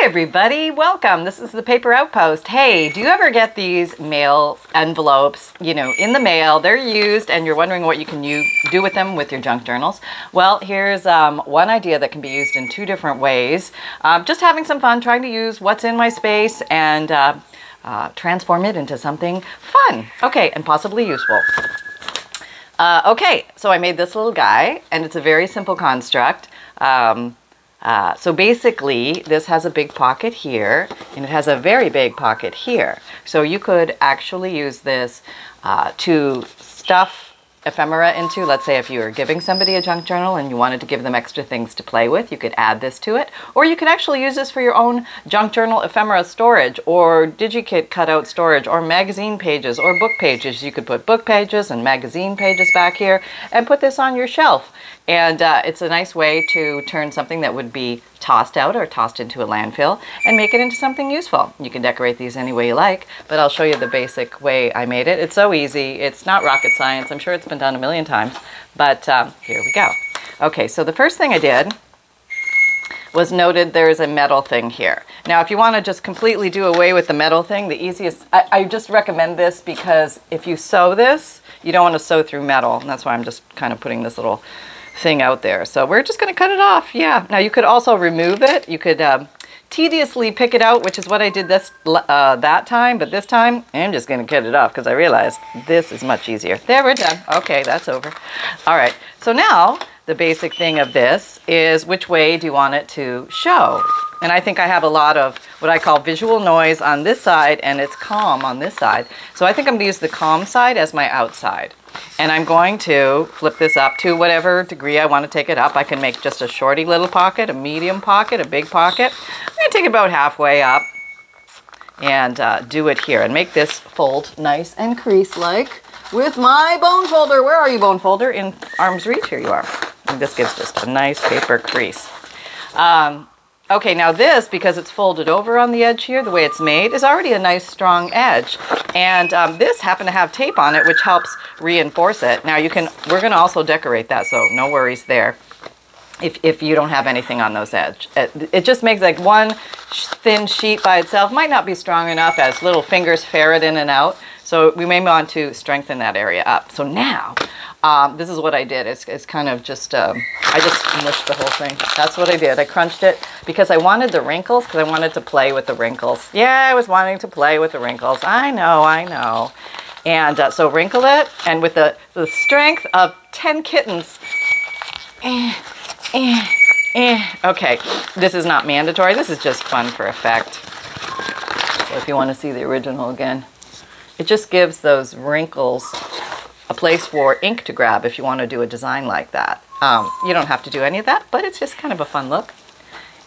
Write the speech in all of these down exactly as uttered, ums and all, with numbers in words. Hi everybody, welcome. This is the Paper Outpost. Hey, do you ever get these mail envelopes, you know, in the mail, they're used and you're wondering what you can you do with them with your junk journals? Well, here's um, one idea that can be used in two different ways. Um, just having some fun trying to use what's in my space and uh, uh, transform it into something fun. Okay, and possibly useful. Uh, okay, so I made this little guy and it's a very simple construct. Um, Uh, so basically, this has a big pocket here, and it has a very big pocket here. So you could actually use this uh, to stuff ephemera into. Let's say if you were giving somebody a junk journal and you wanted to give them extra things to play with, you could add this to it. Or you could actually use this for your own junk journal ephemera storage, or Digikit cutout storage, or magazine pages, or book pages. You could put book pages and magazine pages back here and put this on your shelf. And uh, it's a nice way to turn something that would be tossed out or tossed into a landfill and make it into something useful. You can decorate these any way you like, but I'll show you the basic way I made it. It's so easy. It's not rocket science. I'm sure it's been done a million times, but um, here we go. Okay, so the first thing I did was noted there is a metal thing here. Now, if you want to just completely do away with the metal thing, the easiest, I, I just recommend this because if you sew this, you don't want to sew through metal. And that's why I'm just kind of putting this little thing out there. So we're just going to cut it off. Yeah. Now you could also remove it. You could um, tediously pick it out, which is what I did this uh, that time. But this time I'm just going to cut it off because I realized this is much easier. There, we're done. Okay, that's over. All right. So now the basic thing of this is which way do you want it to show? And I think I have a lot of what I call visual noise on this side and it's calm on this side. So I think I'm going to use the calm side as my outside. And I'm going to flip this up to whatever degree I want to take it up. I can make just a shorty little pocket, a medium pocket, a big pocket. I'm going to take it about halfway up and uh, do it here and make this fold nice and crease-like with my bone folder. Where are you, bone folder? In arm's reach. Here you are. And this gives just a nice paper crease. Um, Okay, now this, because it's folded over on the edge here, the way it's made, is already a nice strong edge. And um, this happened to have tape on it, which helps reinforce it. Now you can, we're gonna also decorate that, so no worries there if, if you don't have anything on those edges. It, it just makes like one thin sheet by itself, might not be strong enough as little fingers ferret in and out. So we may want to strengthen that area up. So now, um, this is what I did. It's, it's kind of just, um, I just mushed the whole thing. That's what I did. I crunched it because I wanted the wrinkles, because I wanted to play with the wrinkles. Yeah, I was wanting to play with the wrinkles. I know, I know. And uh, so wrinkle it, and with the, the strength of ten kittens. Eh, eh, eh. Okay, this is not mandatory. This is just fun for effect. So if you want to see the original again. It just gives those wrinkles a place for ink to grab if you want to do a design like that. Um, you don't have to do any of that, but it's just kind of a fun look.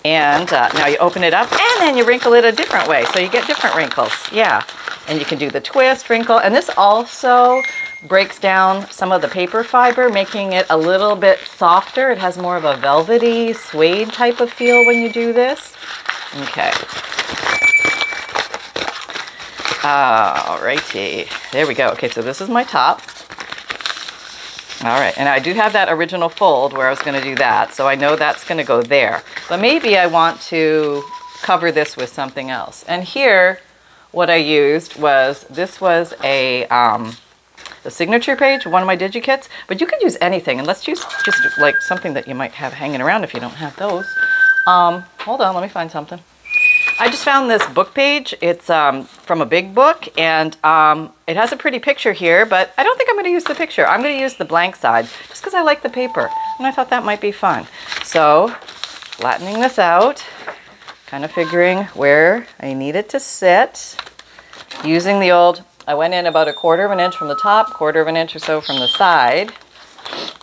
And uh, now you open it up and then you wrinkle it a different way. So you get different wrinkles. Yeah. And you can do the twist wrinkle. And this also breaks down some of the paper fiber, making it a little bit softer. It has more of a velvety, suede type of feel when you do this. Okay. Alrighty, there we go. Okay, so this is my top. All right, and I do have that original fold where I was going to do that, so I know that's going to go there. But maybe I want to cover this with something else. And here, what I used was, this was a, um, a signature page, one of my Digikits, but you could use anything. And let's use just like something that you might have hanging around if you don't have those. Um, hold on, let me find something. I just found this book page. It's um, from a big book, and um, it has a pretty picture here, but I don't think I'm going to use the picture. I'm going to use the blank side just because I like the paper, and I thought that might be fun. So flattening this out, kind of figuring where I need it to sit, using the old, I went in about a quarter of an inch from the top, quarter of an inch or so from the side.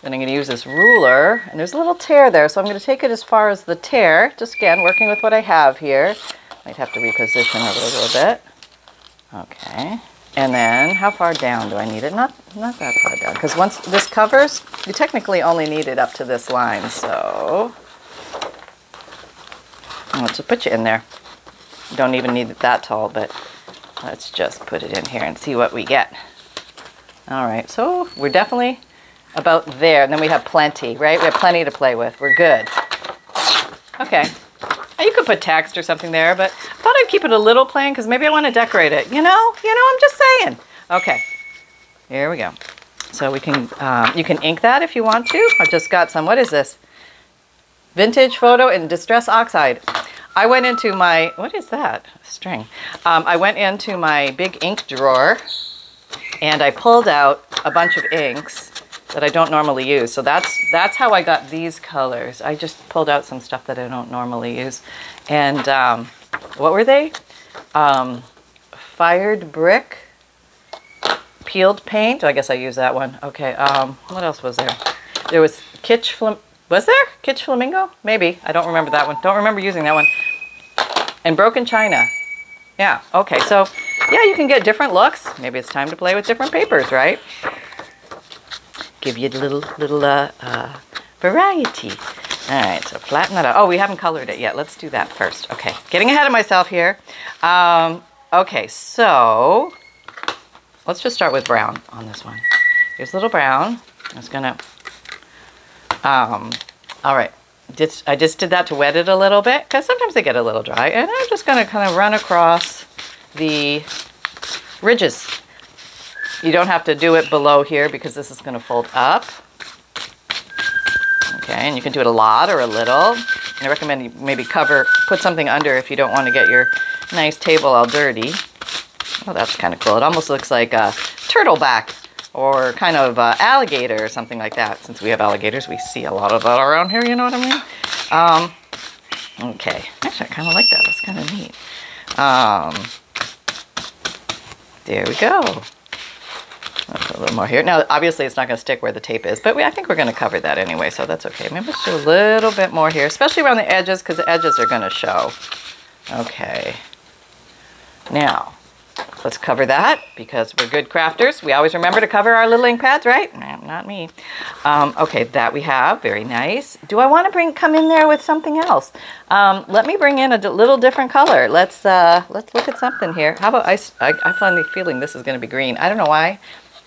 Then I'm going to use this ruler, and there's a little tear there, so I'm going to take it as far as the tear, just again working with what I have here. Might have to reposition it a little bit. Okay. And then how far down do I need it? Not not that far down, because once this covers, you technically only need it up to this line. So I'll just put you in there. You don't even need it that tall, but let's just put it in here and see what we get. All right. So we're definitely about there. And then we have plenty, right? We have plenty to play with. We're good. Okay. You could put text or something there, but I thought I'd keep it a little plain because maybe I want to decorate it. You know, you know, I'm just saying. Okay, here we go. So we can, um, you can ink that if you want to. I've just got some, what is this? Vintage Photo and Distress Oxide. I went into my, what is that? String. Um, I went into my big ink drawer and I pulled out a bunch of inks that I don't normally use. So that's that's how I got these colors. I just pulled out some stuff that I don't normally use. And um, what were they? Um, Fired Brick, Peeled Paint. Oh, I guess I used that one. Okay, um, what else was there? There was Kitsch Flamingo. Was there? Kitsch Flamingo? Maybe. I don't remember that one. Don't remember using that one. And Broken China. Yeah, okay. So, yeah, you can get different looks. Maybe it's time to play with different papers, right? Give you a little, little uh, uh, variety. All right, so flatten that out. Oh, we haven't colored it yet. Let's do that first. Okay, getting ahead of myself here. Um, okay, so let's just start with brown on this one. Here's a little brown. I'm just gonna, um, all right. Just, I just did that to wet it a little bit because sometimes they get a little dry. And I'm just gonna kind of run across the ridges. You don't have to do it below here because this is going to fold up. Okay, and you can do it a lot or a little. And I recommend you maybe cover, put something under if you don't want to get your nice table all dirty. Oh, that's kind of cool. It almost looks like a turtleback or kind of a alligator or something like that. Since we have alligators, we see a lot of that around here, you know what I mean? Um, okay, actually I kind of like that. That's kind of neat. Um, there we go. A little more here. Now, obviously, it's not going to stick where the tape is, but we, I think we're going to cover that anyway, so that's okay. Maybe let's do a little bit more here, especially around the edges, because the edges are going to show. Okay. Now, let's cover that, because we're good crafters. We always remember to cover our little ink pads, right? No, not me. Um, okay, that we have. Very nice. Do I want to bring come in there with something else? Um, let me bring in a little different color. Let's uh, let's look at something here. How about I, I, I finally feeling this is going to be green. I don't know why.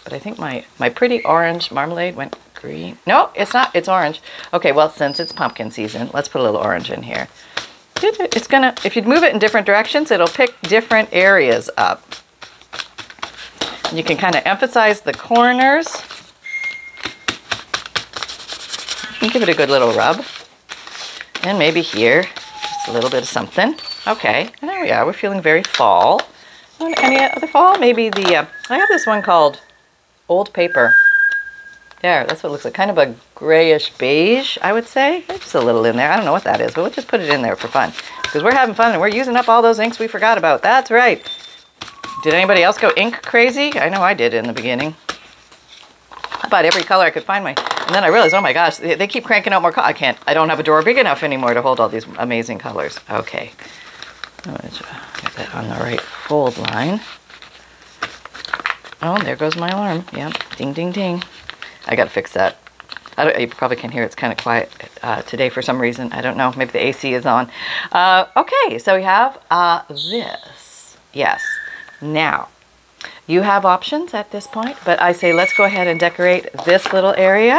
But I think my, my pretty orange marmalade went green. No, it's not. It's orange. Okay, well, since it's pumpkin season, let's put a little orange in here. It's gonna, if you move it in different directions, it'll pick different areas up. You can kind of emphasize the corners. And give it a good little rub. And maybe here, just a little bit of something. Okay, and there we are. We're feeling very fall. Any other fall? Maybe the, uh, I have this one called Old Paper. There, that's what it looks like. Kind of a grayish beige, I would say. There's just a little in there. I don't know what that is, but we'll just put it in there for fun. Because we're having fun and we're using up all those inks we forgot about. That's right. Did anybody else go ink crazy? I know I did in the beginning. I bought every color I could find. My, and then I realized, oh my gosh, they, they keep cranking out more colors. I can't, I don't have a drawer big enough anymore to hold all these amazing colors. Okay. I'm going to get that on the right fold line. Oh, there goes my alarm. Yep, ding, ding, ding. I gotta fix that. I don't, you probably can hear it's kind of quiet uh, today for some reason. I don't know. Maybe the A C is on. Uh, okay, so we have uh, this. Yes. Now, you have options at this point, but I say let's go ahead and decorate this little area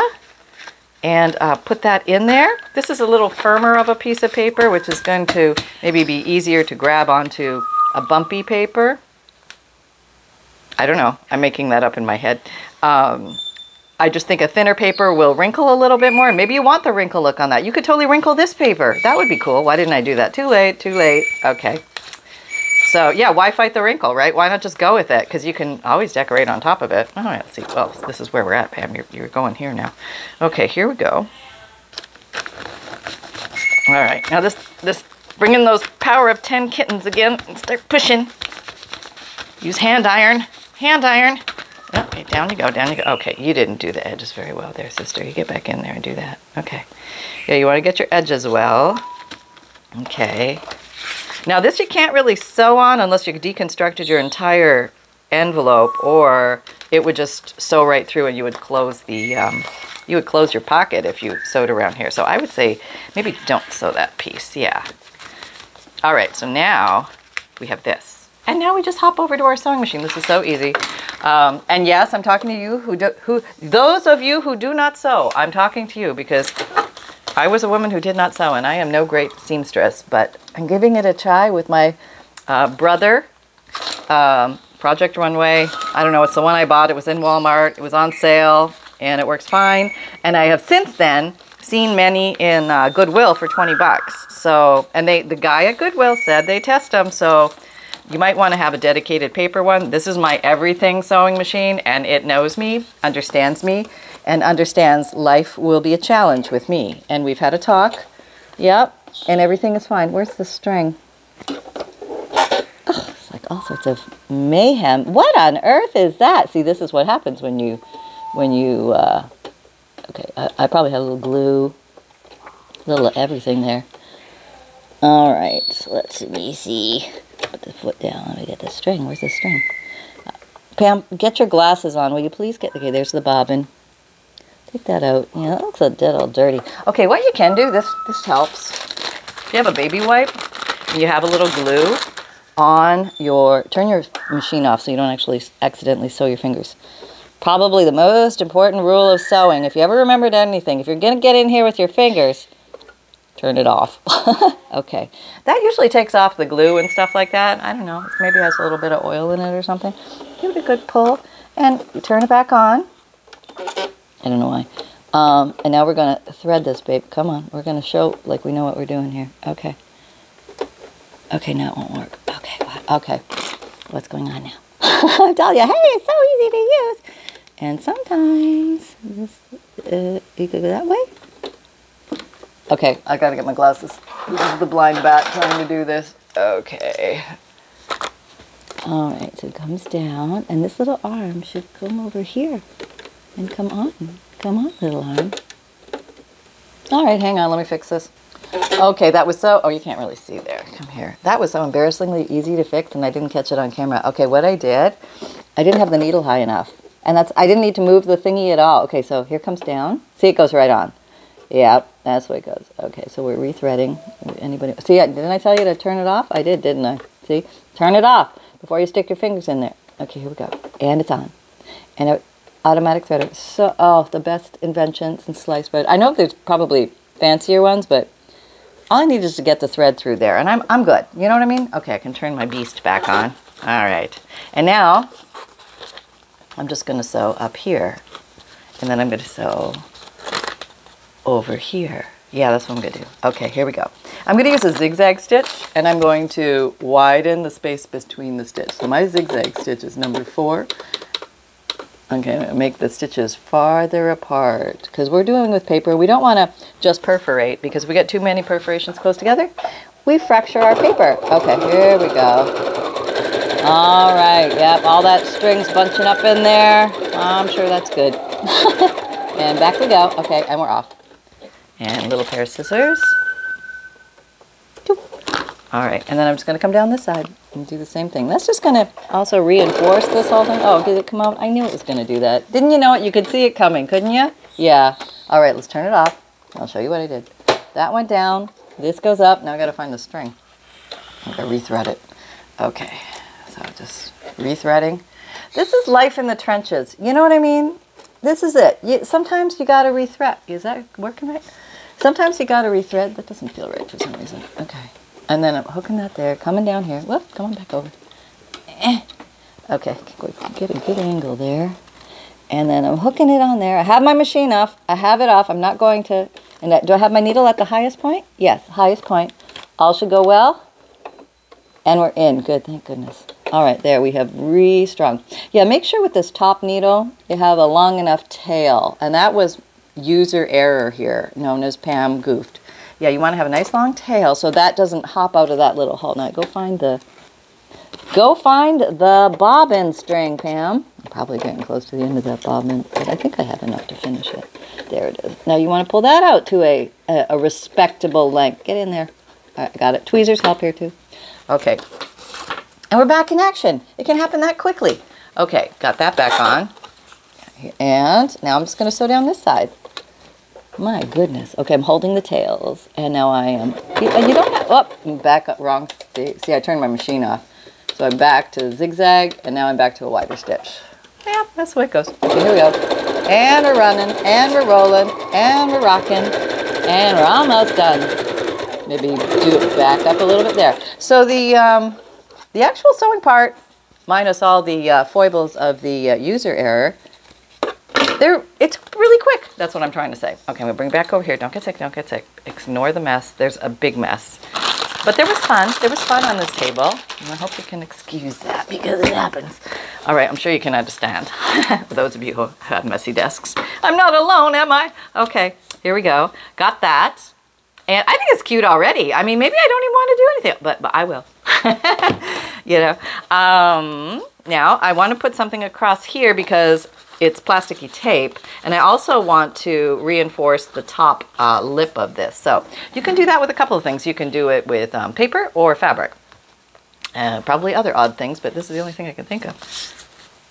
and uh, put that in there. This is a little firmer of a piece of paper, which is going to maybe be easier to grab onto a bumpy paper. I don't know. I'm making that up in my head. Um, I just think a thinner paper will wrinkle a little bit more. Maybe you want the wrinkle look on that. You could totally wrinkle this paper. That would be cool. Why didn't I do that? Too late, too late. Okay. So yeah, why fight the wrinkle, right? Why not just go with it? Because you can always decorate on top of it. All right, let's see. Well, this is where we're at, Pam. You're, you're going here now. Okay, here we go. All right. Now this, this, bring in those power of ten kittens again and start pushing. Use hand iron. Hand iron. Okay, down you go, down you go. Okay, you didn't do the edges very well there, sister. You get back in there and do that. Okay. Yeah, you want to get your edges well. Okay. Now this you can't really sew on unless you deconstructed your entire envelope, or it would just sew right through and you would close the, um, you would close your pocket if you sewed around here. So I would say maybe don't sew that piece. Yeah. All right, so now we have this. And now we just hop over to our sewing machine. This is so easy. Um, and yes, I'm talking to you who do, who, those of you who do not sew, I'm talking to you because I was a woman who did not sew, and I am no great seamstress, but I'm giving it a try with my uh, brother, um, Project Runway. I don't know, it's the one I bought. It was in Walmart. It was on sale, and it works fine. And I have since then seen many in uh, Goodwill for twenty bucks. So, and they, the guy at Goodwill said they test them, so you might want to have a dedicated paper one. This is my everything sewing machine, and it knows me, understands me, and understands life will be a challenge with me. And we've had a talk. Yep, and everything is fine. Where's the string? Oh, it's like all sorts of mayhem. What on earth is that? See, this is what happens when you, when you, uh, okay, I, I probably had a little glue, a little of everything there. All right, let's me see. Put the foot down. Let me get the string. Where's the string? Uh, Pam, get your glasses on. Will you please get... Okay, there's the bobbin. Take that out. Yeah, that looks a dead all dirty. Okay, what you can do, this, this helps. If you have a baby wipe, you have a little glue on your... Turn your machine off so you don't actually accidentally sew your fingers. Probably the most important rule of sewing. If you ever remembered anything, if you're going to get in here with your fingers... Turn it off. Okay. That usually takes off the glue and stuff like that. I don't know. Maybe has a little bit of oil in it or something. Give it a good pull and turn it back on. I don't know why. Um, and now we're going to thread this, babe. Come on. We're going to show like we know what we're doing here. Okay. Okay, now it won't work. Okay. Okay. What's going on now? I tell you, hey, it's so easy to use. And sometimes this, uh, you could go that way. Okay, I gotta get my glasses. This is the blind bat trying to do this. Okay. All right, so it comes down, and this little arm should come over here. And come on, come on, little arm. All right, hang on, let me fix this. Okay, that was so, oh, you can't really see there. Come here. That was so embarrassingly easy to fix, and I didn't catch it on camera. Okay, what I did, I didn't have the needle high enough. And that's, I didn't need to move the thingy at all. Okay, so here comes down. See, it goes right on. Yeah, that's the way it goes. Okay, so we're rethreading. Anybody? See, didn't I tell you to turn it off? I did, didn't I? See? Turn it off before you stick your fingers in there. Okay, here we go. And it's on. And it, automatic threader. So, oh, the best invention since sliced bread. I know there's probably fancier ones, but all I need is to get the thread through there. And I'm, I'm good. You know what I mean? Okay, I can turn my beast back on. All right. And now I'm just going to sew up here. And then I'm going to sew... over here. Yeah, that's what I'm going to do. Okay, here we go. I'm going to use a zigzag stitch, and I'm going to widen the space between the stitch. So my zigzag stitch is number four. I'm going to make the stitches farther apart, because we're doing with paper. We don't want to just perforate, because if we get too many perforations close together, we fracture our paper. Okay, here we go. All right, yep, all that string's bunching up in there. I'm sure that's good. And back we go. Okay, and we're off. And a little pair of scissors. All right, and then I'm just going to come down this side and do the same thing. That's just going to also reinforce this whole thing. Oh, did it come out? I knew it was going to do that. Didn't you know it? You could see it coming, couldn't you? Yeah. All right, let's turn it off. I'll show you what I did. That went down. This goes up. Now I've got to find the string. I've got to rethread it. Okay, so just rethreading. This is life in the trenches. You know what I mean? This is it. You, sometimes you gotta rethread. Is that working right? Sometimes you gotta rethread. That doesn't feel right for some reason. Okay. And then I'm hooking that there, coming down here. Whoop, coming back over. Eh. Okay, get a good angle there. And then I'm hooking it on there. I have my machine off. I have it off. I'm not going to... And I, do I have my needle at the highest point? Yes, highest point. All should go well. And we're in. Good, thank goodness. All right, there we have re-strung. Yeah, make sure with this top needle you have a long enough tail. And that was user error here, known as Pam goofed. Yeah, you want to have a nice long tail so that doesn't hop out of that little hole. Now go find the go find the bobbin string, Pam. I'm probably getting close to the end of that bobbin, but I think I have enough to finish it. There it is. Now you want to pull that out to a a, a respectable length. Get in there. All right, got it. Tweezers help here too. Okay. And we're back in action. It can happen that quickly. Okay, got that back on. And now I'm just going to sew down this side. My goodness. Okay, I'm holding the tails. And now I am... You don't have... Oh, I'm back up wrong. See, see, I turned my machine off. So I'm back to zigzag, and now I'm back to a wider stitch. Yeah, that's the way it goes. Okay, here we go. And we're running, and we're rolling, and we're rocking. And we're almost done. Maybe do it back up a little bit there. So the, um, the actual sewing part, minus all the uh, foibles of the uh, user error, they're, it's really quick. That's what I'm trying to say. Okay, I'm gonna bring it back over here. Don't get sick, don't get sick. Ignore the mess. There's a big mess. But there was fun. There was fun on this table. And I hope you can excuse that because it happens. All right, I'm sure you can understand. For those of you who had messy desks. I'm not alone, am I? Okay, here we go. Got that. And I think it's cute already. I mean, maybe I don't even want to do anything, but, but I will. You know. Um, now, I want to put something across here because it's plasticky tape, and I also want to reinforce the top uh, lip of this. So you can do that with a couple of things. You can do it with um, paper or fabric, uh, probably other odd things, but this is the only thing I can think of.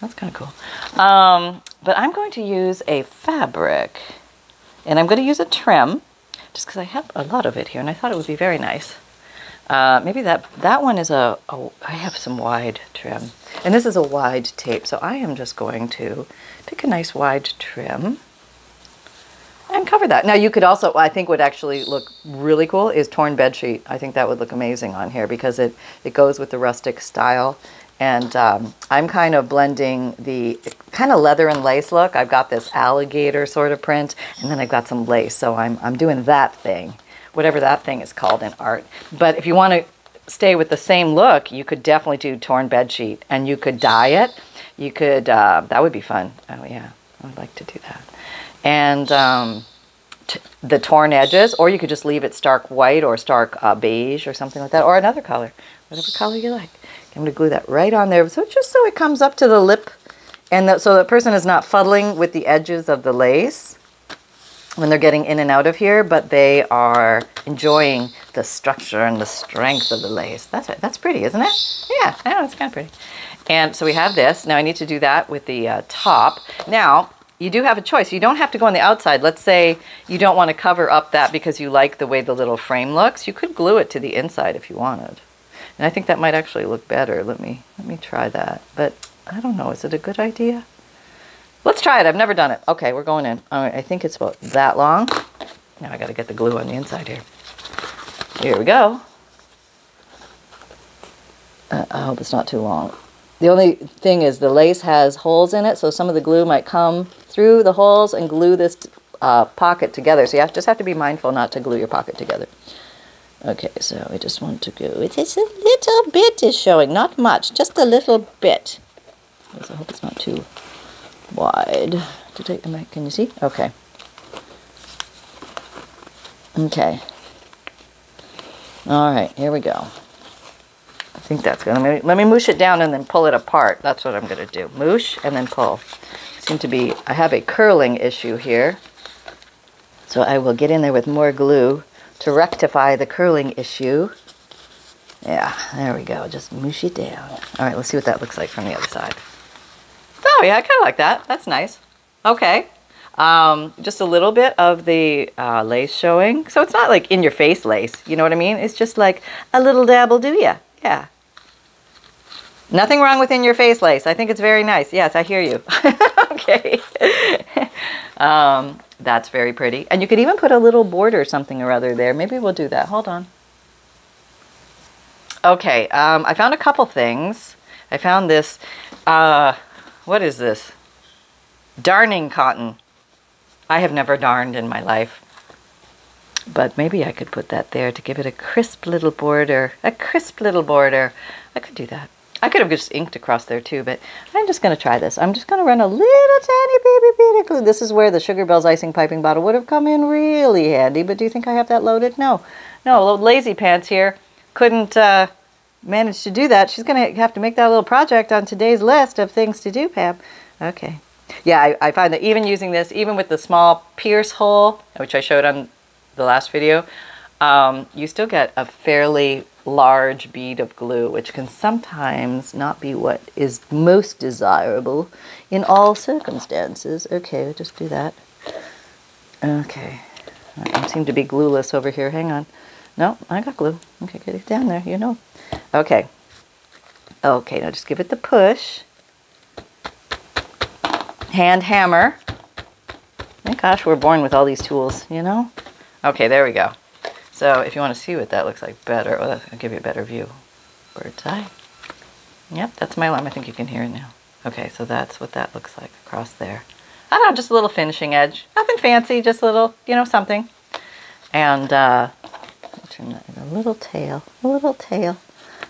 That's kind of cool. Um, but I'm going to use a fabric, and I'm going to use a trim just because I have a lot of it here, and I thought it would be very nice. Uh, maybe that, that one is a, oh, I have some wide trim. And this is a wide tape, so I am just going to pick a nice wide trim and cover that. Now you could also, I think what actually look really cool is torn bed sheet. I think that would look amazing on here because it, it goes with the rustic style. And um, I'm kind of blending the kind of leather and lace look. I've got this alligator sort of print, and then I've got some lace. So I'm, I'm doing that thing, whatever that thing is called in art. But if you want to stay with the same look, you could definitely do torn bed sheet, and you could dye it. You could, uh, that would be fun. Oh yeah, I would like to do that. And um, t the torn edges, or you could just leave it stark white or stark uh, beige or something like that, or another color, whatever color you like. I'm gonna glue that right on there. So just so it comes up to the lip, and the, so the person is not fuddling with the edges of the lace when they're getting in and out of here, but they are enjoying the structure and the strength of the lace. That's it. That's pretty, isn't it? Yeah, I know, it's kind of pretty. And so we have this. Now I need to do that with the uh, top. Now, you do have a choice. You don't have to go on the outside. Let's say you don't want to cover up that because you like the way the little frame looks. You could glue it to the inside if you wanted. And I think that might actually look better. Let me, let me try that. But I don't know, is it a good idea? Let's try it. I've never done it. Okay, we're going in. All right, I think it's about that long. Now I got to get the glue on the inside here. Here we go. Uh, I hope it's not too long. The only thing is the lace has holes in it, so some of the glue might come through the holes and glue this uh, pocket together. So you have, just have to be mindful not to glue your pocket together. Okay, so I just want to go. Just a little bit is showing, not much, just a little bit. So I hope it's not too wide. Did I, am I, can you see? Okay. Okay. All right, here we go. I think that's good. Let me, let me moosh it down and then pull it apart. That's what I'm going to do. Moosh and then pull. Seem to be, I have a curling issue here. So I will get in there with more glue to rectify the curling issue. Yeah, there we go. Just moosh it down. All right, let's see what that looks like from the other side. Oh yeah, I kind of like that. That's nice. Okay. Um, just a little bit of the uh, lace showing. So it's not like in your face lace, you know what I mean? It's just like a little dabble, do ya? Yeah. Nothing wrong with in your face lace. I think it's very nice. Yes, I hear you. Okay. um, that's very pretty. And you could even put a little border something or other there. Maybe we'll do that. Hold on. Okay. Um, I found a couple things. I found this... Uh, what is this? Darning cotton. I have never darned in my life, but maybe I could put that there to give it a crisp little border, a crisp little border. I could do that. I could have just inked across there too, but I'm just going to try this. I'm just going to run a little tiny baby bit of glue. This is where the Sugar Bells icing piping bottle would have come in really handy, but do you think I have that loaded? No, no, old lazy pants here. Couldn't, uh, managed to do that. She's going to have to make that little project on today's list of things to do, Pam. Okay. Yeah, I, I find that even using this, even with the small pierce hole, which I showed on the last video, um, you still get a fairly large bead of glue, which can sometimes not be what is most desirable in all circumstances. Okay, we'll just do that. Okay. I seem to be glueless over here. Hang on. No, I got glue. Okay, get it down there, you know. Okay. Okay, now just give it the push. Hand hammer. Thank gosh we're born with all these tools, you know? Okay, there we go. So if you want to see what that looks like better, well, I'll give you a better view. Bird's eye. Yep, that's my lamp. I think you can hear it now. Okay, so that's what that looks like across there. I don't know, just a little finishing edge. Nothing fancy, just a little, you know, something. And uh, trim that in a little tail, a little tail.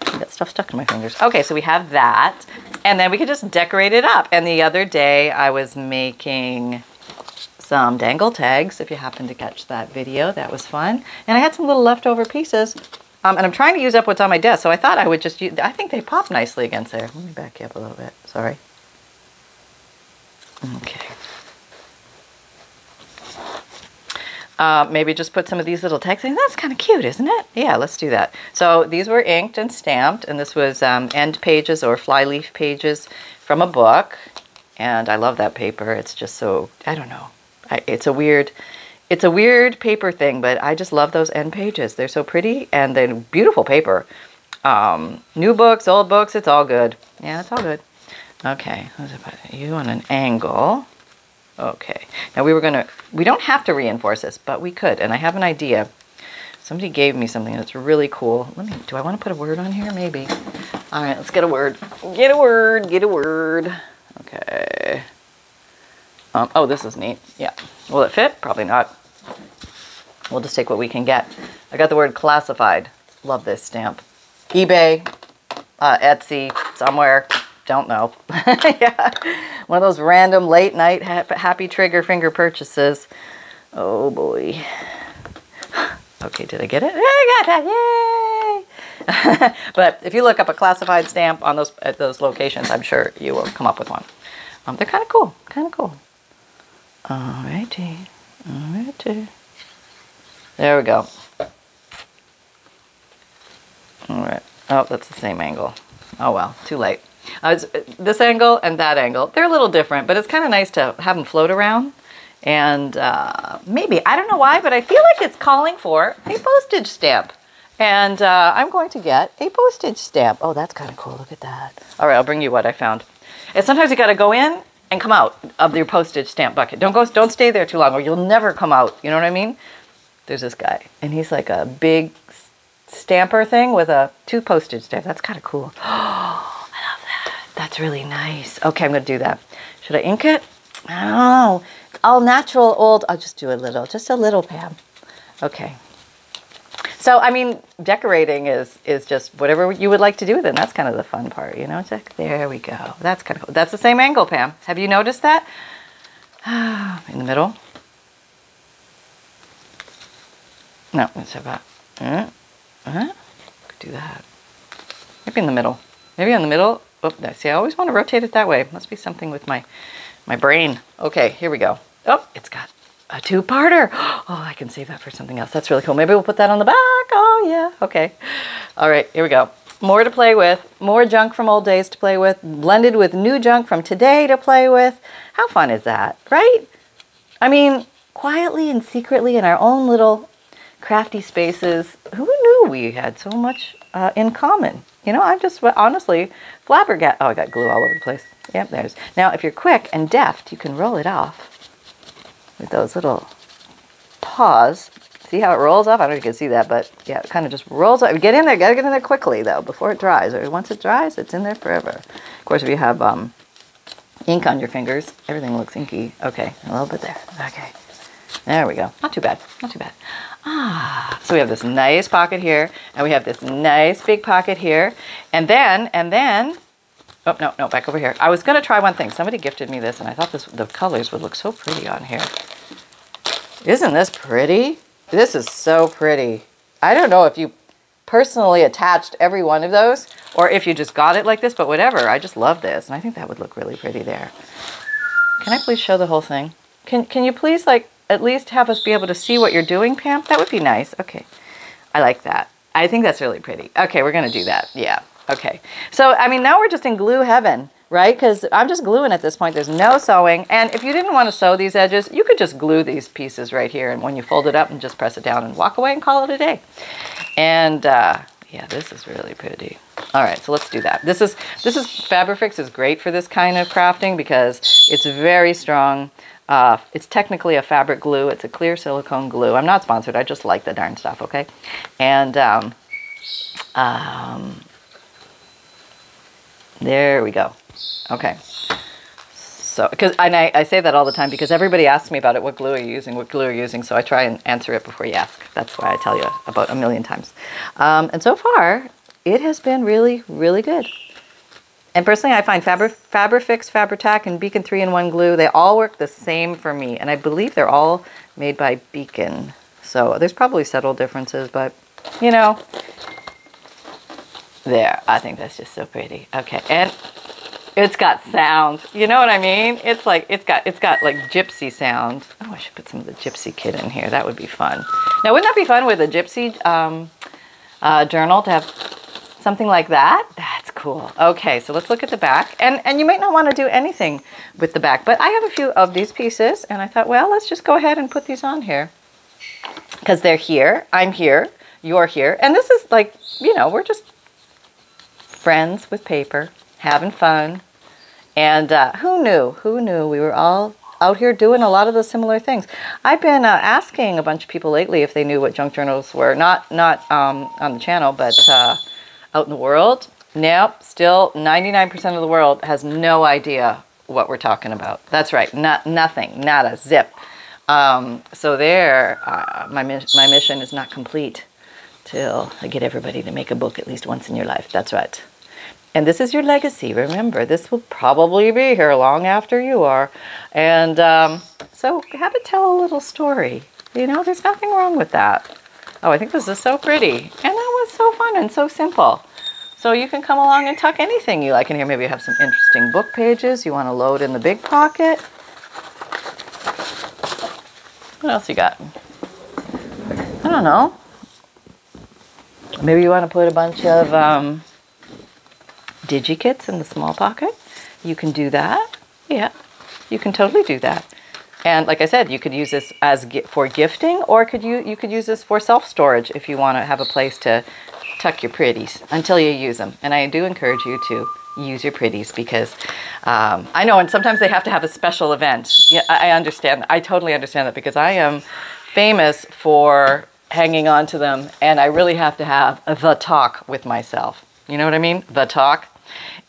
I got stuff stuck in my fingers. Okay, so we have that. And then we could just decorate it up. And the other day I was making some dangle tags, if you happen to catch that video. That was fun. And I had some little leftover pieces. Um, and I'm trying to use up what's on my desk, so I thought I would just use... I think they pop nicely against there. Let me back you up a little bit. Sorry. Okay. Uh, maybe just put some of these little tags in. That's kind of cute, isn't it? Yeah, let's do that. So these were inked and stamped, and this was um, end pages or flyleaf pages from a book. And I love that paper. It's just so... I don't know. I, it's a weird... It's a weird paper thing, but I just love those end pages. They're so pretty, and they're beautiful paper. Um, new books, old books, it's all good. Yeah, it's all good. Okay, let's put you on an angle. Okay, now we were gonna, we don't have to reinforce this, but we could, and I have an idea. Somebody gave me something that's really cool. Let me, do I wanna put a word on here? Maybe. All right, let's get a word. Get a word, get a word. Okay. Um, oh, this is neat. Yeah. Will it fit? Probably not. We'll just take what we can get. I got the word classified. Love this stamp. eBay, uh, Etsy, somewhere. Don't know. Yeah. One of those random late night ha happy trigger finger purchases. Oh, boy. Okay, did I get it? Yeah, I got that. Yay! But if you look up a classified stamp on those, at those locations, I'm sure you will come up with one. Um, they're kind of cool. Kind of cool. Alrighty, alrighty. There we go. Alright. Oh, that's the same angle. Oh well, too late. Uh, this angle and that angle, they're a little different, but it's kind of nice to have them float around. And uh, maybe, I don't know why, but I feel like it's calling for a postage stamp. And uh, I'm going to get a postage stamp. Oh, that's kind of cool. Look at that. Alright, I'll bring you what I found. And sometimes you got to go in and come out of your postage stamp bucket. Don't go, don't stay there too long, or you'll never come out. You know what I mean? There's this guy, and he's like a big stamper thing with a two postage stamps. That's kind of cool. Oh, I love that. That's really nice. Okay, I'm gonna do that. Should I ink it? Oh, it's all natural old. I'll just do a little, just a little, Pam. Okay. So, I mean, decorating is is just whatever you would like to do with it. And that's kind of the fun part, you know? Check, there we go. That's kind of cool. That's the same angle, Pam. Have you noticed that? In the middle. No, let's have that. Uh, uh, could do that. Maybe in the middle. Maybe in the middle. Oh, see, I always want to rotate it that way. Must be something with my, my brain. Okay, here we go. Oh, it's got a two-parter. Oh, I can save that for something else. That's really cool. Maybe we'll put that on the back. Oh, yeah. Okay. All right. Here we go. More to play with. More junk from old days to play with. Blended with new junk from today to play with. How fun is that, right? I mean, quietly and secretly in our own little crafty spaces, who knew we had so much uh, in common? You know, I'm just honestly flabbergasted. Oh, I got glue all over the place. Yep, there's. Now, if you're quick and deft, you can roll it off. With those little paws. See how it rolls off? I don't know if you can see that, but yeah, it kind of just rolls off. Get in there. Gotta get in there quickly, though, before it dries. Or once it dries, it's in there forever. Of course, if you have um, ink on your fingers, everything looks inky. Okay, a little bit there. Okay. There we go. Not too bad. Not too bad. Ah, so we have this nice pocket here, and we have this nice big pocket here. And then, and then... Oh, no, no, back over here. I was going to try one thing. Somebody gifted me this, and I thought this, the colors would look so pretty on here. Isn't this pretty? This is so pretty. I don't know if you personally attached every one of those or if you just got it like this, but whatever. I just love this, and I think that would look really pretty there. Can I please show the whole thing? Can, can you please, like, at least have us be able to see what you're doing, Pam? That would be nice. Okay. I like that. I think that's really pretty. Okay, we're going to do that. Yeah. Okay, so, I mean, now we're just in glue heaven, right? Because I'm just gluing at this point. There's no sewing. And if you didn't want to sew these edges, you could just glue these pieces right here. And when you fold it up and just press it down and walk away and call it a day. And, uh, yeah, this is really pretty. All right, so let's do that. This is, this is, Fabri-Fix is great for this kind of crafting because it's very strong. Uh, it's technically a fabric glue. It's a clear silicone glue. I'm not sponsored. I just like the darn stuff, okay? And um, um, there we go. Okay. So, because and I, I say that all the time because everybody asks me about it. What glue are you using? What glue are you using? So I try and answer it before you ask. That's why I tell you about a million times. Um, and so far, it has been really, really good. And personally, I find Fabri Fabri-Fix, Fabri-Tac, and Beacon three in one Glue, they all work the same for me. And I believe they're all made by Beacon. So there's probably subtle differences, but, you know, there. I think that's just so pretty. Okay, and it's got sound. You know what I mean? It's like, it's got, it's got like gypsy sound. Oh, I should put some of the gypsy kit in here. That would be fun. Now, wouldn't that be fun with a gypsy um, uh, journal to have something like that? That's cool. Okay, so let's look at the back. And and you might not want to do anything with the back, but I have a few of these pieces, and I thought, well, let's just go ahead and put these on here. Because they're here, I'm here, you're here. And this is like, you know, we're just friends with paper, having fun. And uh, who knew? Who knew we were all out here doing a lot of the similar things. I've been uh, asking a bunch of people lately if they knew what junk journals were. Not, not um, on the channel, but... Uh, out in the world. Nope, still ninety-nine percent of the world has no idea what we're talking about. That's right, not nothing, not a zip. Um, so there, uh, my, my mission is not complete till I get everybody to make a book at least once in your life. That's right. And this is your legacy. Remember, this will probably be here long after you are. And um, so have it tell a little story. You know, there's nothing wrong with that. Oh, I think this is so pretty. And that was so fun and so simple. So you can come along and tuck anything you like in here. Maybe you have some interesting book pages you want to load in the big pocket. What else you got? I don't know. Maybe you want to put a bunch of um, Digikits in the small pocket. You can do that. Yeah, you can totally do that. And like I said, you could use this as for gifting, or could you you could use this for self-storage if you want to have a place to tuck your pretties until you use them. And I do encourage you to use your pretties because um, I know, and sometimes they have to have a special event. Yeah, I understand. I totally understand that because I am famous for hanging on to them, and I really have to have the talk with myself. You know what I mean? The talk,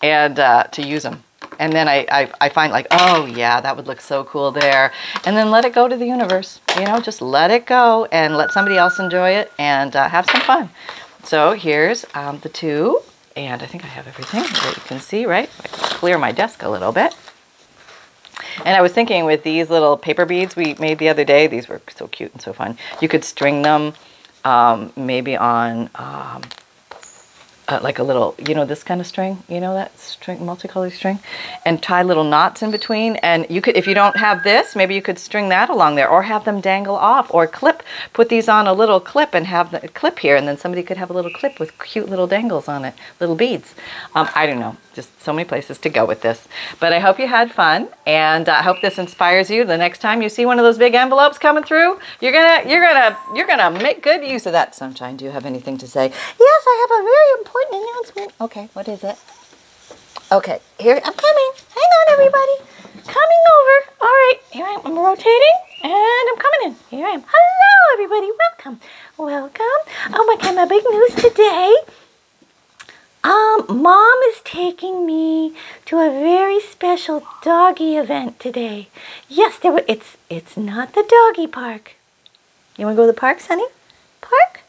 and uh, to use them. And then I, I, I find like, oh yeah, that would look so cool there. And then let it go to the universe, you know, just let it go and let somebody else enjoy it and uh, have some fun. So here's um, the two, and I think I have everything that you can see, right? I clear my desk a little bit. And I was thinking with these little paper beads we made the other day, these were so cute and so fun. You could string them um, maybe on... Um, Uh, like a little, you know, this kind of string, you know, that string, multicolored string, and tie little knots in between. And you could, if you don't have this, maybe you could string that along there, or have them dangle off, or clip, put these on a little clip and have the clip here, and then somebody could have a little clip with cute little dangles on it, little beads. Um, I don't know, just so many places to go with this. But I hope you had fun, and I uh, hope this inspires you. The next time you see one of those big envelopes coming through, you're gonna, you're gonna, you're gonna make good use of that. Sunshine, do you have anything to say? Yes, I have a very important Important announcement. Okay, what is it? Okay, here, I'm coming. Hang on, everybody. Coming over. All right, here I am. I'm rotating, and I'm coming in. Here I am. Hello, everybody. Welcome. Welcome. Oh, my God, my big news today. Um, Mom is taking me to a very special doggy event today. Yes, there were, it's, it's not the doggy park. You want to go to the park, Sonny? Park?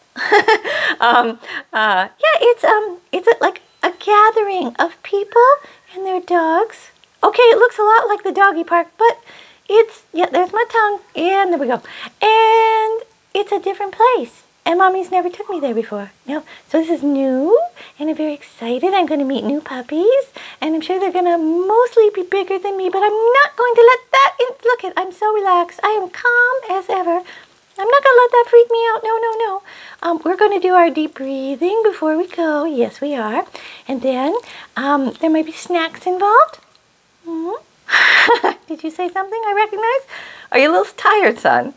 um, uh, yeah, it's um, it's a, like a gathering of people and their dogs. Okay, it looks a lot like the doggy park, but it's, yeah, there's my tongue, and there we go. And it's a different place, and Mommy's never took me there before. No, so this is new, and I'm very excited. I'm going to meet new puppies, and I'm sure they're going to mostly be bigger than me, but I'm not going to let that in. Look it, I'm so relaxed. I am calm as ever. I'm not going to let that freak me out. No, no, no. Um, we're going to do our deep breathing before we go. Yes, we are. And then um, there might be snacks involved. Mm-hmm. Did you say something I recognize? Are you a little tired, son?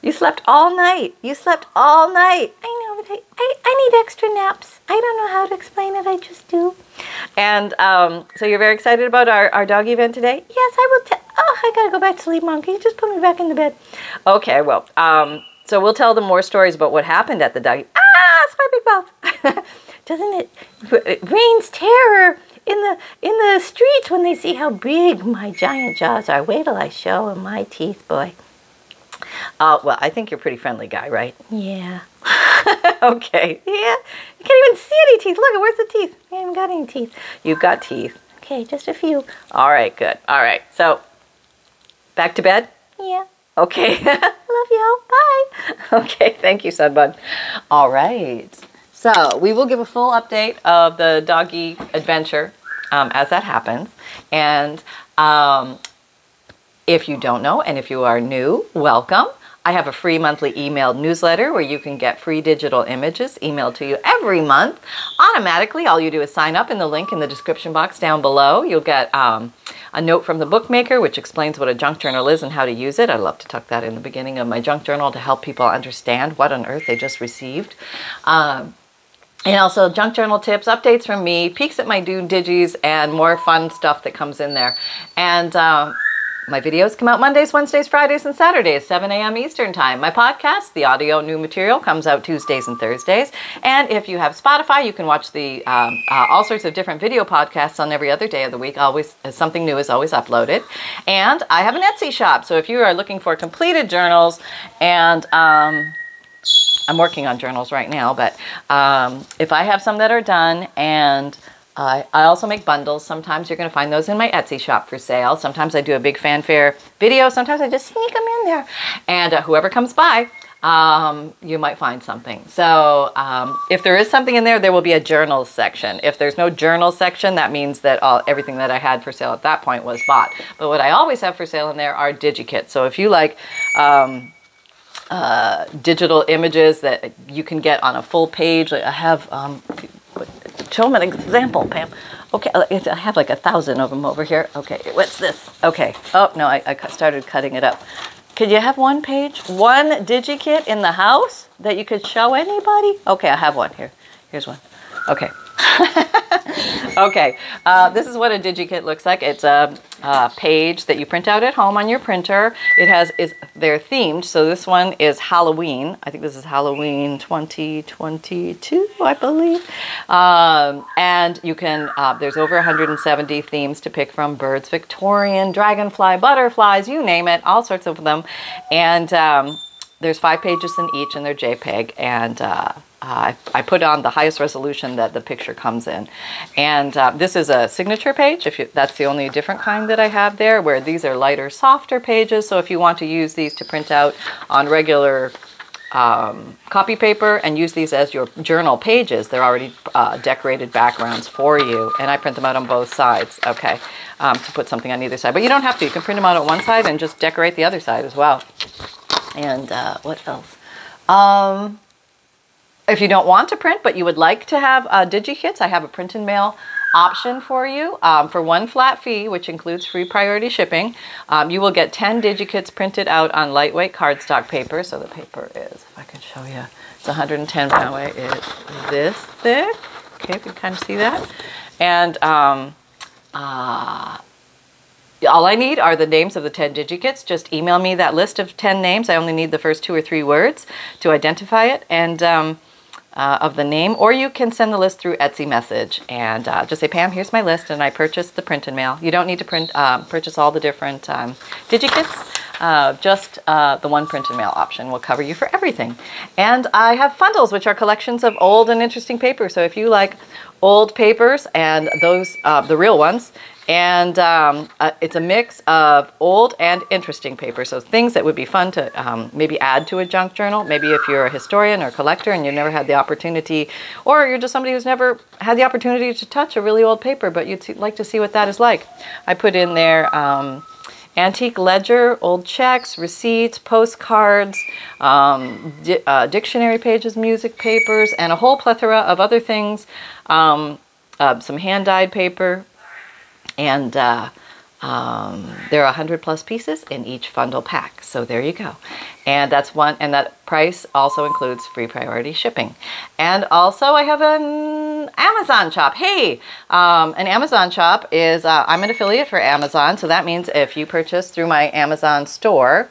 You slept all night. You slept all night. I know, but I, I, I need extra naps. I don't know how to explain it. I just do. And um, so you're very excited about our, our dog event today? Yes, I will tell. Oh, I gotta go back to sleep, Mom. Can you just put me back in the bed? Okay, I will. Um, so we'll tell them more stories about what happened at the doggy. Ah, swiping mouth. Doesn't it, it rains terror in the in the streets when they see how big my giant jaws are. Wait till I show them my teeth, boy. Uh, well, I think you're a pretty friendly guy, right? Yeah. Okay. Yeah. I can't even see any teeth. Look, where's the teeth? I haven't got any teeth. You've got teeth. Okay, just a few. All right, good. All right. So, back to bed? Yeah. Okay. Love y'all. Bye. Okay. Thank you, Sunbun. All right. So, we will give a full update of the doggy adventure um, as that happens. And um, if you don't know, and if you are new, welcome. I have a free monthly emailed newsletter where you can get free digital images emailed to you every month automatically. All you do is sign up in the link in the description box down below. You'll get um, a note from the bookmaker which explains what a junk journal is and how to use it. I love to tuck that in the beginning of my junk journal to help people understand what on earth they just received. Um, And also junk journal tips, updates from me, peeks at my new digis, and more fun stuff that comes in there. And um, my videos come out Mondays, Wednesdays, Fridays, and Saturdays, seven A M Eastern Time. My podcast, The Audio New Material, comes out Tuesdays and Thursdays. And if you have Spotify, you can watch the um, uh, all sorts of different video podcasts on every other day of the week. Always something new is always uploaded. And I have an Etsy shop, so if you are looking for completed journals and... Um, I'm working on journals right now, but um, if I have some that are done, and uh, I also make bundles. Sometimes you're going to find those in my Etsy shop for sale. Sometimes I do a big fanfare video. Sometimes I just sneak them in there, and uh, whoever comes by, um, you might find something. So um, if there is something in there, there will be a journal section. If there's no journal section, that means that all, everything that I had for sale at that point was bought. But what I always have for sale in there are Digikits. So if you like... Um, Uh, digital images that you can get on a full page. Like I have, um, show them an example, Pam. Okay, I have like a thousand of them over here. Okay, what's this? Okay, oh no, I, I started cutting it up. Could you have one page, one DigiKit in the house that you could show anybody? Okay, I have one here. Here's one. Okay. Okay, uh, this is what a DigiKit looks like. It's a, a page that you print out at home on your printer. It has, is they're themed, so this one is Halloween. I think this is Halloween twenty twenty-two, I believe. Um, and you can, uh, there's over one hundred seventy themes to pick from. Birds, Victorian, dragonfly, butterflies, you name it, all sorts of them. And um, there's five pages in each, and they're JPEG, and... Uh, Uh, I put on the highest resolution that the picture comes in. And uh, this is a signature page. If you, that's the only different kind that I have there, where these are lighter, softer pages. So if you want to use these to print out on regular um, copy paper and use these as your journal pages, they're already uh, decorated backgrounds for you. And I print them out on both sides, okay, um, to put something on either side. But you don't have to. You can print them out on one side and just decorate the other side as well. And uh, what else? Um... If you don't want to print, but you would like to have uh, DigiKits, I have a print and mail option for you. Um, for one flat fee, which includes free priority shipping, um, you will get ten DigiKits printed out on lightweight cardstock paper. So the paper is, if I can show you, it's one hundred ten pound weight. It's this thick. Okay, you can kind of see that. And um, uh, all I need are the names of the ten DigiKits. Just email me that list of ten names. I only need the first two or three words to identify it. And... Um, Uh, of the name, or you can send the list through Etsy message and uh, just say, Pam, here's my list, and I purchased the print and mail. You don't need to print um, purchase all the different um, DigiKits. Uh, just uh, the one print and mail option will cover you for everything. And I have FUNDLES, which are collections of old and interesting paper. So if you like old papers and those, uh, the real ones, and um, uh, it's a mix of old and interesting paper. So things that would be fun to um, maybe add to a junk journal. Maybe if you're a historian or collector and you've never had the opportunity, or you're just somebody who's never had the opportunity to touch a really old paper, but you'd see, like to see what that is like. I put in there um, antique ledger, old checks, receipts, postcards, um, di uh, dictionary pages, music papers, and a whole plethora of other things. Um, uh, some hand-dyed paper. And uh, um, there are one hundred plus pieces in each fundle pack. So there you go. And that's one. And that price also includes free priority shipping. And also I have an an Amazon shop. Hey, um, an Amazon shop is, uh, I'm an affiliate for Amazon. So that means if you purchase through my Amazon store,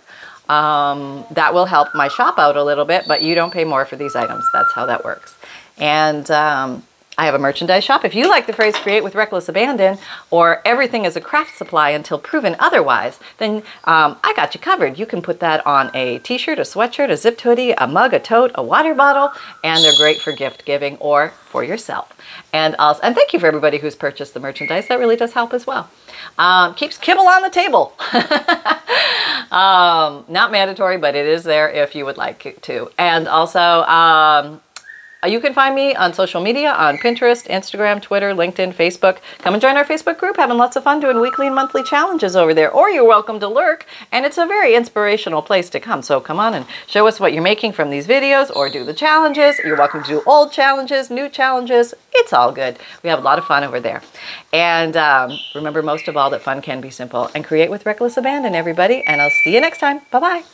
um, that will help my shop out a little bit, but you don't pay more for these items. That's how that works. And um, I have a merchandise shop. If you like the phrase create with reckless abandon, or everything is a craft supply until proven otherwise, then um, I got you covered. You can put that on a t-shirt, a sweatshirt, a zipped hoodie, a mug, a tote, a water bottle, and they're great for gift giving or for yourself. And also, and thank you for everybody who's purchased the merchandise. That really does help as well. Um, keeps kibble on the table. um, not mandatory, but it is there if you would like to. And also, um, you can find me on social media, on Pinterest, Instagram, Twitter, LinkedIn, Facebook. Come and join our Facebook group, having lots of fun doing weekly and monthly challenges over there. Or you're welcome to lurk, and it's a very inspirational place to come. So come on and show us what you're making from these videos, or do the challenges. You're welcome to do old challenges, new challenges. It's all good. We have a lot of fun over there. And um, remember most of all that fun can be simple. And create with reckless abandon, everybody. And I'll see you next time. Bye-bye.